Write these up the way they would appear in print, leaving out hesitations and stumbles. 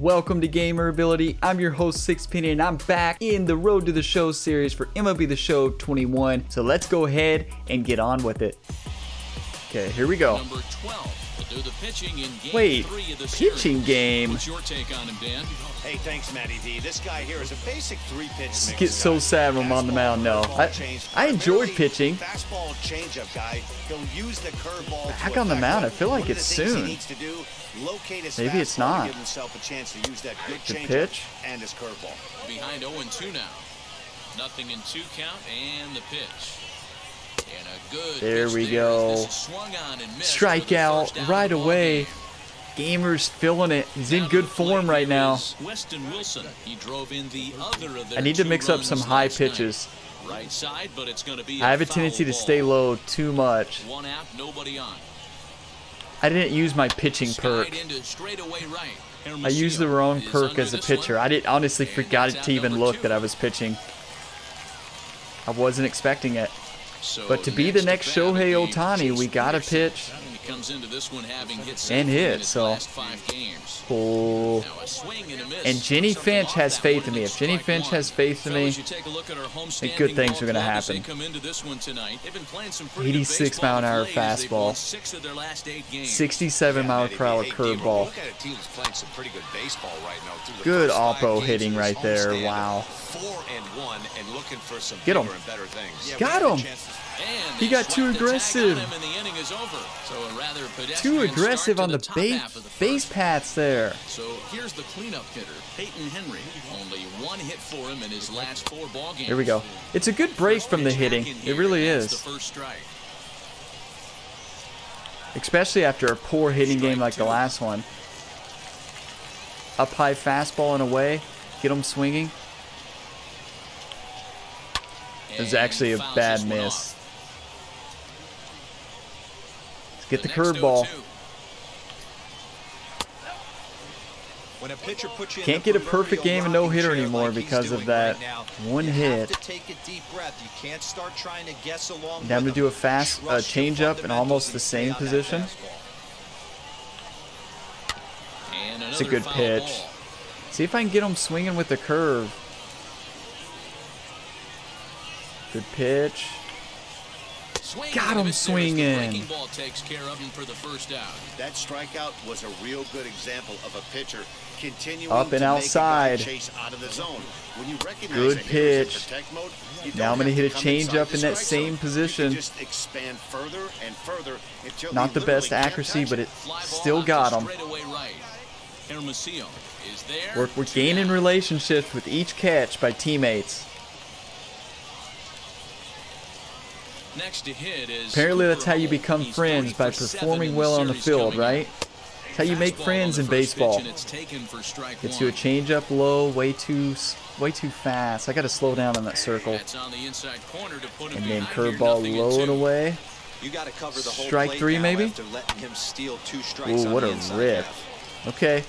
Welcome to Gamer Ability. I'm your host, Sixpenny, and I'm back in the Road to the Show series for MLB The Show 21. So let's go ahead and get on with it. Okay, here we go. Number 12 will do the pitching in game three of the pitching series. Game. What's your take on him, Dan? Hey, thanks, Matty D. This guy here is a basic three-pitch mix. Get so sad when I'm on the mound. No, I enjoyed pitching. Fastball changeup guy. He'll use the curveball. Back on the mound, I feel like it's soon. Maybe it's not. Give himself a chance to use that good pitch and his curveball. Behind 0-2 now. Nothing in two count and the pitch. And a good there we go. Strikeout right away. Gamer's feeling it. He's in good form right now. Weston Wilson. He drove in the other of their I need to mix up some high pitches. Right side, but it's going to be I have a tendency to stay low too much. One out, nobody on. I didn't use my pitching perk. I used the wrong perk as a pitcher. I honestly forgot to even look that I was pitching. I wasn't expecting it. But to be the next Shohei Ohtani, we got to pitch and hit. So, cool. And Jenny Finch has faith in me. If Jenny Finch has faith in me, then good things are going to happen. 86 mile an hour fastball, 67 mile per hour curveball. Good oppo hitting right there. Wow. Get him. Got him. He got too aggressive. Too aggressive on the base paths there. So here's the cleanup hitter, Peyton Henry. Only one hit for him in his last four ball games. Here we go. It's a good break from the hitting. It really is. Especially after a poor hitting game like the last one. Up high fastball and away. Get him swinging. It was actually a bad miss. Let's get the curveball. Can't get a perfect game and no hitter anymore because of that one hit. Now I'm going to do a fast change up in almost the same position. It's a good pitch. See if I can get him swinging with the curve. Good pitch. Got him swinging. That strikeout was a real good example of a pitcher continuing up and outside. Good pitch. Now I'm going to hit a changeup in that same position. Not the best accuracy, but it still got him. We're gaining relationships with each catch by teammates. Next to hit is apparently that's how you become friends, by performing well on the field, right? That's how you make friends in baseball. Gets you a changeup low, way too fast. I got to slow down on that circle. And then curveball low and away. Strike three maybe? Ooh, what a rip. Okay,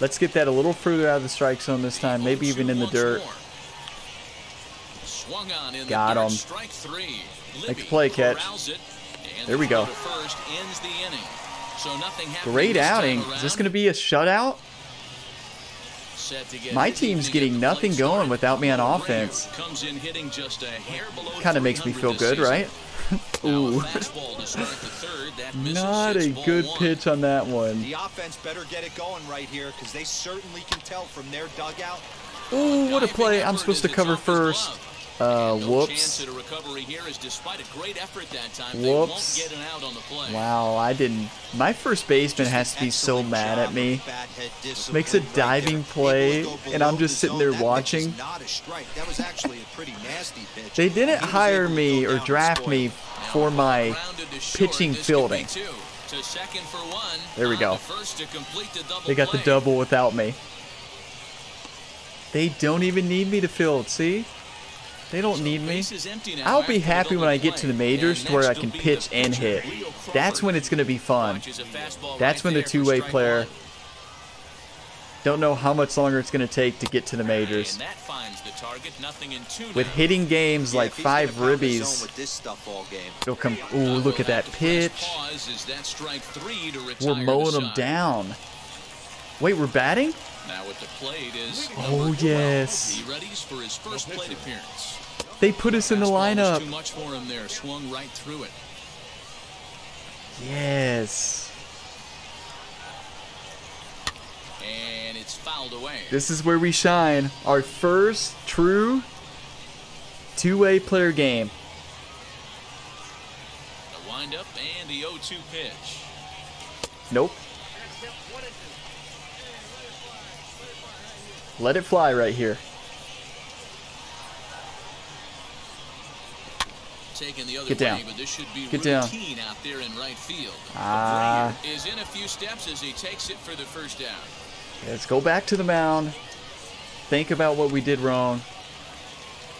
let's get that a little further out of the strike zone this time, maybe even in the dirt. Got him. Make the play catch. There we go. Great outing. Is this going to be a shutout? My team's getting nothing going without me on offense. Kind of makes me feel good, right? Ooh. Not a good pitch on that one. The offense better get it going right here, because they certainly can tell from their dugout. Ooh, what a play. I'm supposed to cover first. Whoops. Whoops. Wow, I didn't. My first baseman has to be so mad at me. Makes a diving play, and I'm just sitting there watching. They didn't hire me or draft me for my pitching fielding. There we go. They got the double without me. They don't even need me to field, see? They don't need me. I'll be happy when I get to the majors to where I can pitch and hit. That's when it's going to be fun. That's when the two-way player Don't know how much longer it's going to take to get to the majors. And that finds the target, nothing in two. With hitting games like five ribbies, it'll come. Ooh, look at that pitch. We're mowing them down. Wait, we're batting? Now at the plate is oh, yes. He readies for his first plate appearance. They put us in the lineup. Too much for him there. Swung right through it. Yes. And it's fouled away. This is where we shine. Our first true two-way player game. The windup and the 0-2 pitch. Nope. Let it fly right here. Taking the other get down. Way, but this should be get down. Out there in right field. Is in a few steps as he takes it for the first down. Let's go back to the mound. Think about what we did wrong.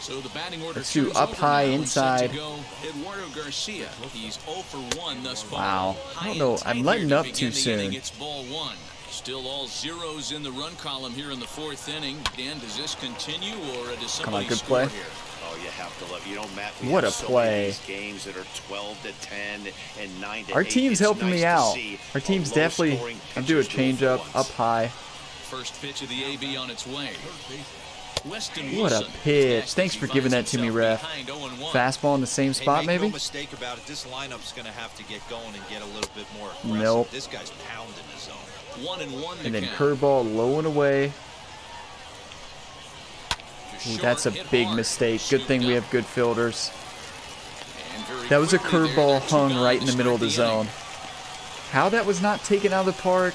So the batting order. Let's do up high inside. Go, Eduardo Garcia. He's 0 for 1 thus far. Wow. I don't know. I'm letting up too soon. It's ball one. Still all zeros in the run column here in the fourth inning. Dan, does this continue or does somebody score here? Oh, you have to love. You don't matter. What a play. Games that are 12 to 10 and 9 to 8. Our team's helping me out. Our team's definitely. I'm doing a change up high. First pitch of the AB on its way. What a pitch. Thanks for giving that to me, ref. Fastball in the same spot, maybe? No mistake about it. This lineup's going to have to get going and get a little bit more aggressive. Nope. This guy's pounding the zone. And then curveball low and away. Ooh, that's a big mistake. Good thing we have good fielders. That was a curveball hung right in the middle of the zone. How that was not taken out of the park,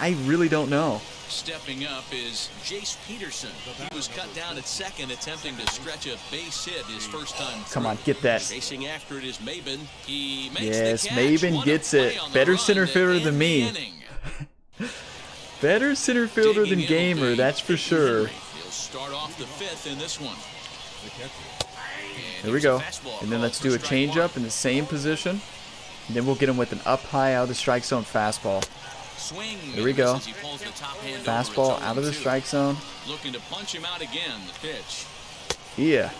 I really don't know. Stepping up is Jace Peterson. He was cut down at second, attempting to stretch a base hit his first time. Come on, get that. Chasing after it is Maben. He makes the catch. Yes, Maben gets it. Better center fielder than me. Better center fielder than Gamer, that's for sure. He'll start off the fifth in this one. There we go. And then let's do a changeup in the same position. And then we'll get him with an up high out of the strike zone fastball. There we go. Fastball out of the strike zone. Looking to punch him out again, the pitch. Yeah.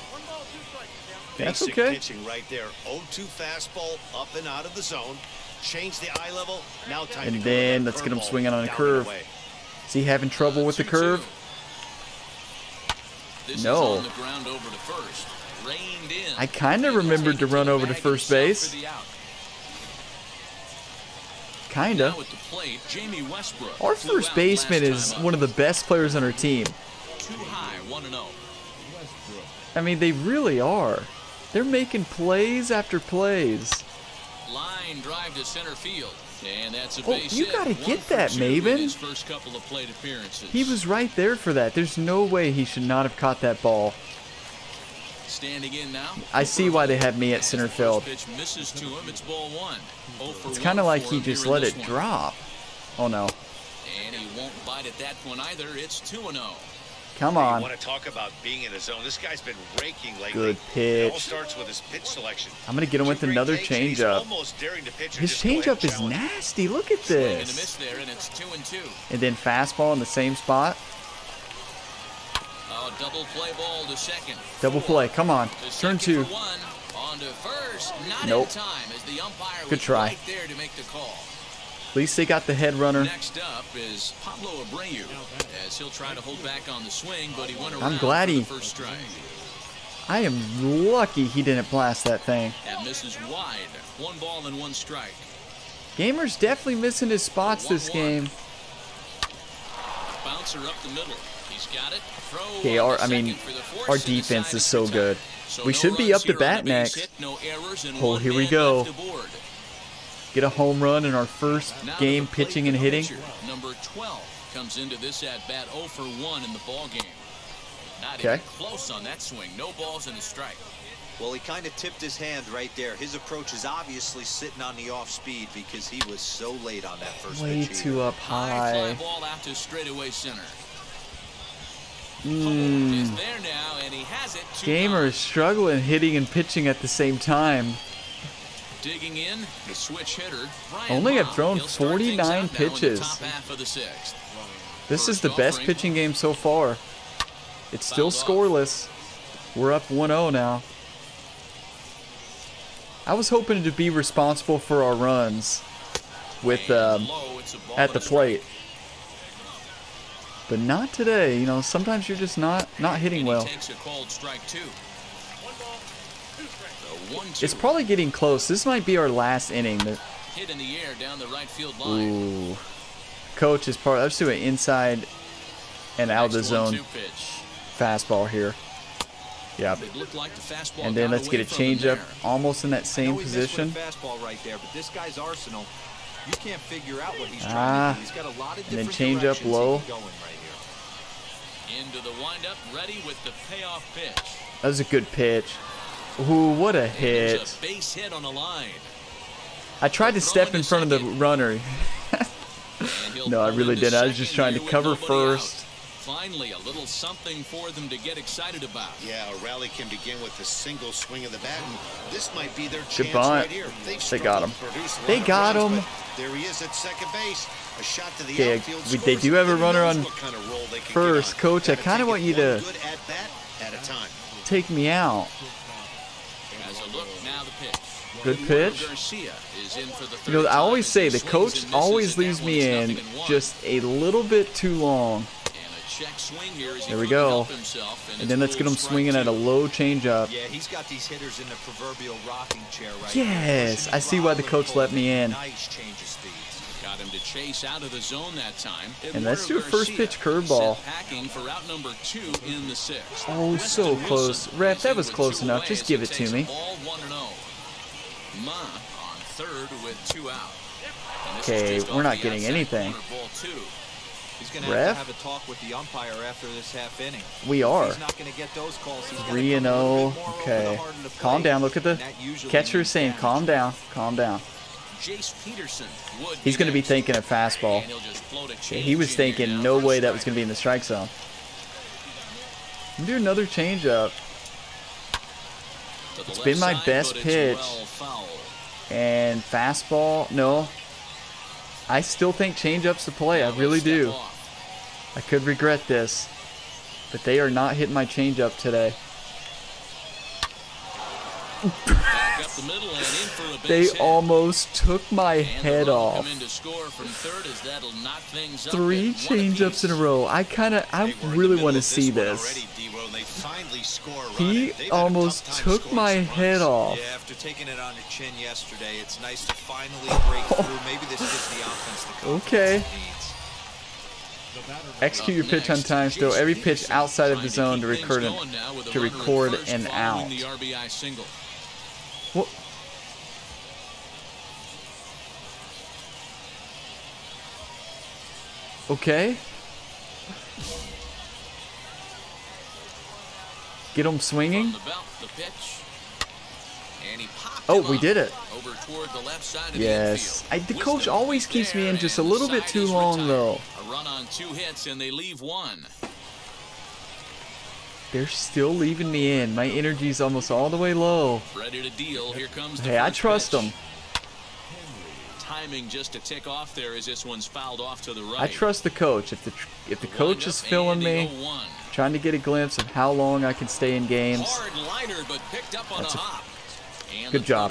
That's okay. Pitching right there. 0-2 fastball up and out of the zone. Change the eye level. Now time and then let's get him swinging on a curve. Is he having trouble with the curve? No. I kind of remembered to run over to first base. Kind of. Our first baseman is one of the best players on our team. I mean, they really are. They're making plays after plays. Line drive to center field, and that's a base hit. You gotta get that, Maben. His first couple of plate appearances. He was right there for that. There's no way he should not have caught that ball. Standing in now. I see why they had me at center field. Pitch misses to him. It's ball one. It's kind of like he just let it drop. Oh no. And he won't bite at that one either. It's 2-0. Come on. Want to talk about being in the zone. This guy's been raking lately. Good pitch. It all starts with his pitch selection. I'm going to get him with another changeup. His changeup is nasty. Look at this. And then fastball in the same spot. Double play ball to second. Double play. Come on. Turn two. Nope. Good try. At least they got the head runner. Next up is Pablo Abreu, as he'll try to hold back on the swing, but he went around. I'm glad he. First strike. I am lucky he didn't blast that thing. That misses wide. 1 ball and 1 strike. Gamer's definitely missing his spots this game. Bouncer up the middle. He's got it. Throw. Okay, our defense is so good. We should be up to bat next. Oh, here we go. Get a home run in our first game pitching and hitting. Number 12 comes into this at bat 0 for 1 in the ball game. Not even close on that swing. No balls and a strike. Well, he kind of tipped his hand right there. His approach is obviously sitting on the off speed because he was so late on that first pitch. Way too up high. Fly ball out to straightaway center. Gamer is struggling hitting and pitching at the same time. Digging in, the switch hitter. Only have thrown 49 pitches. This is the best pitching game so far. It's still scoreless. We're up 1-0 now. I was hoping to be responsible for our runs with at the plate, but not today. You know, sometimes you're just not hitting well. It's probably getting close. This might be our last inning. Hit in the air down the right field line. Ooh. Coach is probably, let's do an inside and out of the zone fastball here. Yeah. And then let's get a changeup almost in that same position. Ah, and then changeup low. That was a good pitch. Ooh, what a hit. I tried to step in front of the runner. No, I really didn't. I was just trying to cover first. Finally, a little something for them to get excited about. Yeah, a rally can begin with a single swing of the bat. This might be their chance right here. They got him. They got him. There he is at second base. A shot to the outfield. They do have a runner on first. Coach, I kind of want you to take me out. Good pitch. You know, I always say the coach always leaves me in just a little bit too long. There we go. And then let's get him swinging at a low changeup. Yeah, he's got these hitters in the proverbial rocking chair right now. Yes, I see why the coach let me in. Got him to chase out of the zone that time. And let's do a first pitch curveball. Oh, so close. Ref, that was close enough. Just give it to me. Ma on third with 2 out. Okay, we're not getting anything. He's going to have a talk with the umpire after this half inning. We are. 3-0. Okay. Calm down. Look at the catcher saying, calm down. Calm down. He's going to be thinking a fastball. Yeah, he was thinking no way that was going to be in the strike zone. Do another changeup. It's been my best pitch. And fastball, no. I still think changeup's the play. I really do. I could regret this, but they are not hitting my changeup today. They almost took my head off. 3 changeups in a row. I really want to see this. He almost took my head off. Yeah, after taking it on the chin yesterday, it's nice to finally break through. Maybe this gives the offense the confidence it needs. Execute your pitch on time. Throw every pitch outside of the zone to record an out. What? Okay. Get him swinging. Oh, we did it. Yes. The coach always keeps me in just a little bit too long, though. A run on 2 hits, and they leave 1. They're still leaving me in. My energy's almost all the way low. Ready to deal. Here comes the I trust them. Timing just to tick off there as this one's fouled off to the right. I trust the coach. If the coach is filling me, trying to get a glimpse of how long I can stay in games. Hard liner, but picked up on a hop. Good job.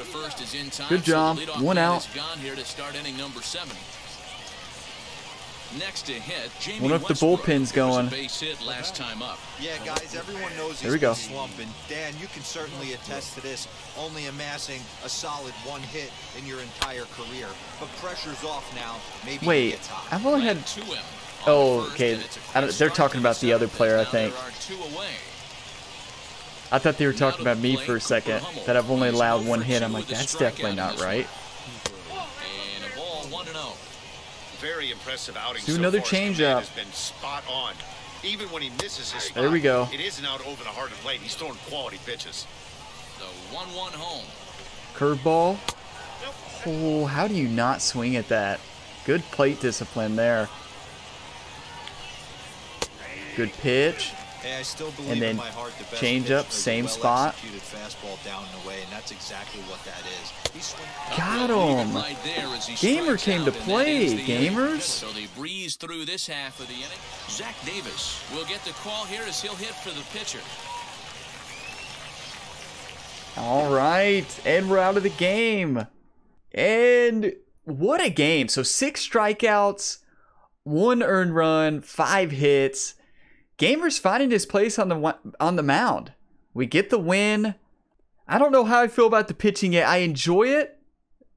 Good job. 1 out. Next to hit, Jamie wonder if the bullpen's going. Yeah, guys, everyone knows he's been slumping. Dan, you can certainly attest to this, only amassing a solid 1 hit in your entire career. But pressure's off now. Maybe it's hot. I've only had two. Oh, okay. They're talking about the other player, I think. I thought they were talking about me for a second, that I've only allowed 1 hit. I'm like, that's definitely not right. Very impressive outing. Do another changeup. Has been spot on. Even when he misses his spot, there we go. It isn't out over the heart of plate. He's throwing quality pitches. The 1-1 home. Curveball. Oh, how do you not swing at that? Good plate discipline there. Good pitch. Hey, I still believe and then in my heart the best change up, same spot. Fastball down and away, and that's exactly what that is. He got him. Right there as he Gamer came to play, Gamers. So they breeze through this half of the inning. Zach Davis will get the call here as he'll hit for the pitcher. All right, and we're out of the game. And what a game. So 6 strikeouts, 1 earned run, 5 hits. Gamer's finding his place on the mound. We get the win. I don't know how I feel about the pitching yet. I enjoy it.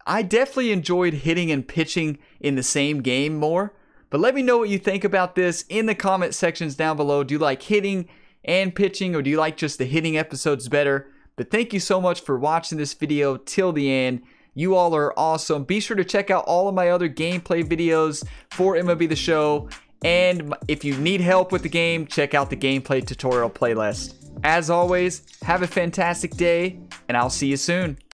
I definitely enjoyed hitting and pitching in the same game more. But let me know what you think about this in the comment sections down below. Do you like hitting and pitching, or do you like just the hitting episodes better? But thank you so much for watching this video till the end. You all are awesome. Be sure to check out all of my other gameplay videos for MLB The Show. And if you need help with the game, check out the gameplay tutorial playlist. As always, have a fantastic day, and I'll see you soon.